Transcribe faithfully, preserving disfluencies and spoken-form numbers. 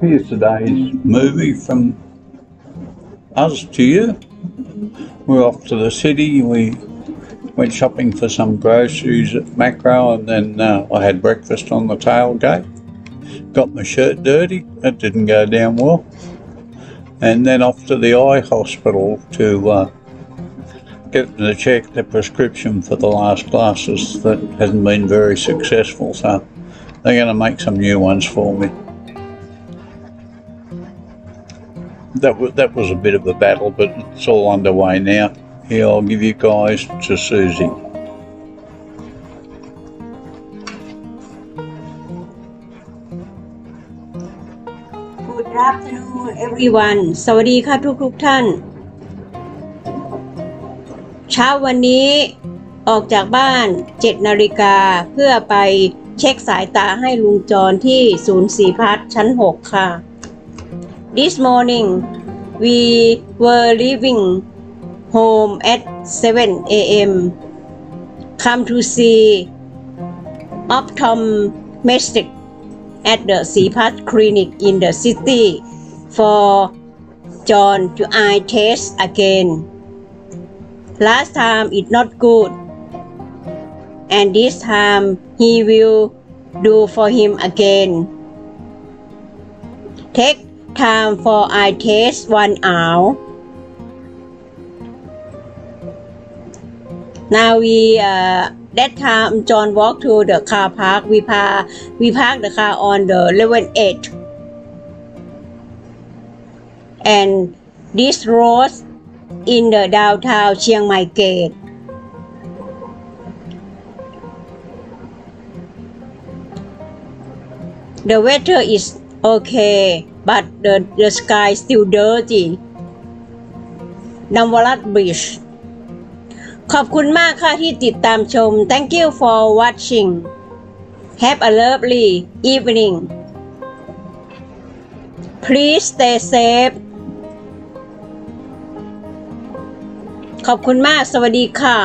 here's today's movie from us to you. We're off to the city. We went shopping for some groceries at Macro, and then uh, I had breakfast on the tailgate. Got my shirt dirty. That didn't go down well. And then off to the eye hospital to uh, get them to check the prescription for the last glasses. That hasn't been very successful, so they're going to make some new ones for me. That was, that was a bit of a battle, but it's all underway now. Here, I'll give you guys to Susi. Good afternoon, everyone. สวัสดีค่ะทุกทุกท่านเช้าวันนี้ออกจากบ้านเจ็ดนาฬิกาเพื่อไปเช็คสายตาให้ลุงจอนที่ศูนย์Sri-patชั้นหกค่ะ This morning we were leaving home at seven A M come to see optometrist at the Sri-pat clinic in the city for John to eye test again. Last time it not good, and this time he will do for him again. Take time for eye test one hour. Now we uh, that time John walked to the car park. We par we parked the car on the level eight, and this road in the downtown Chiang Mai gate. The weather is okay, but the, the sky still dirty. Namwarat Bridge. ขอบคุณมากค่ะที่ติดตามชม Thank you for watching. Have a lovely evening. Please stay safe. ขอบคุณมากสวัสดีค่ะ